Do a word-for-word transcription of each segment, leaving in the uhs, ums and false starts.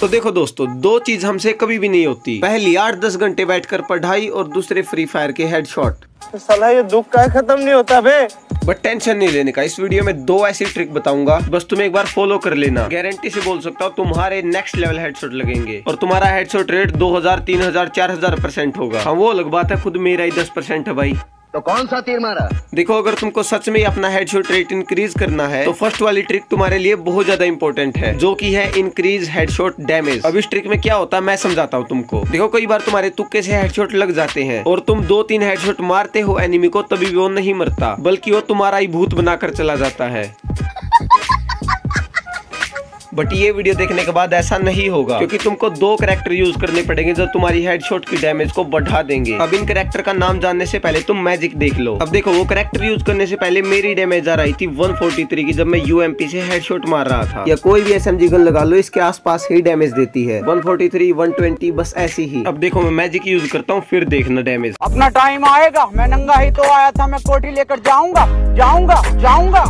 तो देखो दोस्तों, दो चीज हमसे कभी भी नहीं होती, पहली आठ दस घंटे बैठकर पढ़ाई और दूसरे फ्री फायर के हेडशॉट। तो साला ये दुख का खत्म नहीं होता बे। बट टेंशन नहीं लेने का, इस वीडियो में दो ऐसी ट्रिक बताऊंगा, बस तुम एक बार फॉलो कर लेना। गारंटी से बोल सकता हूँ तुम्हारे नेक्स्ट लेवल हेडशॉट लगेंगे और तुम्हारा हेडशॉट रेट दो हजार, तीन हजार, चार हजार परसेंट होगा। हाँ वो अलग बात है, खुद मेरा ही दस परसेंट है भाई, तो कौन सा तीर मारा। देखो अगर तुमको सच में अपना हेडशॉट रेट इंक्रीज करना है तो फर्स्ट वाली ट्रिक तुम्हारे लिए बहुत ज्यादा इंपॉर्टेंट है, जो कि है इंक्रीज हेडशॉट डैमेज। अब इस ट्रिक में क्या होता है मैं समझाता हूँ तुमको। देखो कई बार तुम्हारे तुक्के से हेडशॉट लग जाते हैं और तुम दो तीन हेडशॉट मारते हो एनिमी को, तभी वो नहीं मरता बल्कि वो तुम्हारा ही भूत बनाकर चला जाता है। बट ये वीडियो देखने के बाद ऐसा नहीं होगा, क्योंकि तुमको दो कैरेक्टर यूज करने पड़ेंगे जो तुम्हारी हेडशॉट की डैमेज को बढ़ा देंगे। अब इन कैरेक्टर का नाम जानने से पहले तुम मैजिक देख लो। अब देखो वो कैरेक्टर यूज करने से पहले मेरी डैमेज आ रही थी एक सौ तैंतालीस की, जब मैं यूएमपी से हेडशॉट मार रहा था, या कोई भी एसएमजी गन लगा लो इसके आसपास ही डैमेज देती है, एक सौ तैंतालीस, एक सौ बीस बस ऐसी ही। अब देखो मैं मैजिक यूज करता हूँ, फिर देखना डैमेज। अपना टाइम आएगा, मैं नंगा ही तो आया था, मैं कोठी लेकर जाऊंगा जाऊंगा जाऊंगा।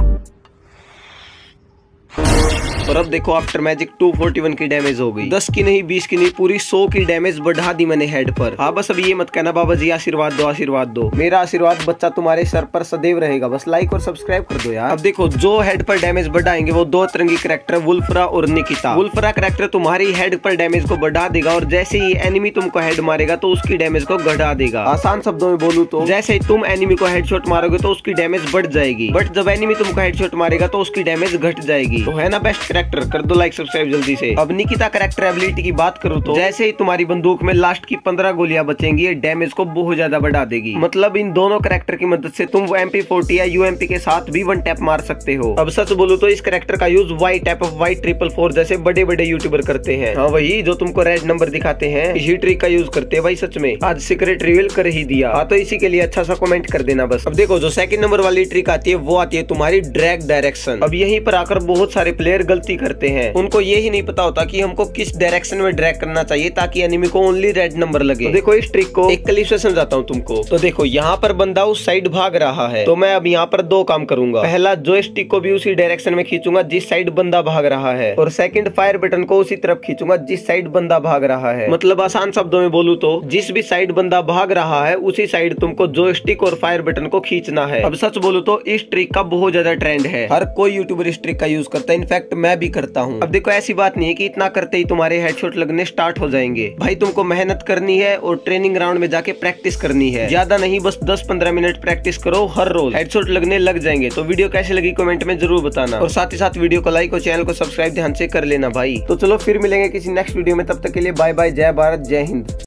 और अब देखो आफ्टर मैजिक दो सौ इकतालीस की डैमेज हो गई, दस की नहीं, बीस की नहीं, पूरी सौ की डैमेज बढ़ा दी मैंने हेड पर। हाँ बस अब ये मत कहना बाबा जी आशीर्वाद दो आशीर्वाद दो, मेरा आशीर्वाद बच्चा तुम्हारे सर पर सदैव रहेगा। बस लाइक और सब्सक्राइब कर दो यार। अब देखो जो हेड पर डैमेज बढ़ाएंगे वो दो तरंगी कैरेक्टर वुल्फ्रा और निकिता। वुल्फ्रा कैरेक्टर तुम्हारी हेड पर डैमेज को बढ़ा देगा और जैसे ही एनिमी तुमको हेड मारेगा तो उसकी डैमेज को घटा देगा। आसान शब्दों में बोलूं तो जैसे ही तुम एनिमी को हेडशॉट मारोगे तो उसकी डैमेज बढ़ जाएगी, बट जब एनिमी तुमको हेडशॉट मारेगा तो उसकी डैमेज घट जाएगी। तो है ना बेस्ट कैरेक्टर, कर दो लाइक सब्सक्राइब जल्दी से। अब निकिता कैरेक्टर एबिलिटी की बात करूँ तो जैसे ही तुम्हारी बंदूक में लास्ट की पंद्रह गोलियां बचेंगी ये डैमेज को बहुत ज्यादा बढ़ा देगी। मतलब इन दोनों कैरेक्टर की मदद से तुम एम पी फोर्टी या यू एम पी के साथ भी वन टैप मार सकते हो। अब सच बोलूं तो इस कैरेक्टर का use Y tap of Y triple four जैसे बड़े बड़े यूट्यूबर करते हैं। हाँ वही जो तुमको रेड नंबर दिखाते हैं, इसी ट्रिक का यूज करते है भाई, सच में आज सीक्रेट रिवील कर ही दिया। हाँ तो इसी के लिए अच्छा सा कमेंट कर देना बस। अब देखो जो सेकंड नंबर वाली ट्रिक आती है वो आती है तुम्हारी ड्रैग डायरेक्शन। अब यहीं पर आकर बहुत सारे प्लेयर गलती करते हैं, उनको ये ही नहीं पता होता कि हमको किस डायरेक्शन में ड्रैग करना चाहिए ताकि एनिमी को ओनली रेड नंबर लगे। तो देखो इस ट्रिक को एक क्लिप से समझाता हूँ तुमको। तो देखो यहाँ पर बंदा उस साइड भाग रहा है, तो मैं अब यहाँ पर दो काम करूंगा, पहला जॉयस्टिक को भी उसी डायरेक्शन में खींचूंगा जिस साइड बंदा भाग रहा है, और सेकंड फायर बटन को उसी तरफ खींचूंगा जिस साइड बंदा भाग रहा है। मतलब आसान शब्दों में बोलूँ तो जिस भी साइड बंदा भाग रहा है उसी साइड तुमको जॉयस्टिक और फायर बटन को खींचना है। अब सच बोलूँ तो इस ट्रिक का बहुत ज्यादा ट्रेंड है, हर कोई यूट्यूबर इस ट्रिक का यूज करता है, इनफैक्ट मैं भी करता हूँ। अब देखो ऐसी बात नहीं है कि इतना करते ही तुम्हारे हेडशॉट लगने स्टार्ट हो जाएंगे, भाई तुमको मेहनत करनी है और ट्रेनिंग ग्राउंड में जाके प्रैक्टिस करनी है। ज्यादा नहीं, बस दस पंद्रह मिनट प्रैक्टिस करो, हर रोज हेडशॉट लगने लग जाएंगे। तो वीडियो कैसे लगी कमेंट में जरूर बताना, और साथ ही साथ वीडियो को लाइक और चैनल को सब्सक्राइब ध्यान से कर लेना भाई। तो चलो फिर मिलेंगे किसी नेक्स्ट वीडियो में, तब तक के लिए बाय बाय, जय भारत, जय हिंद।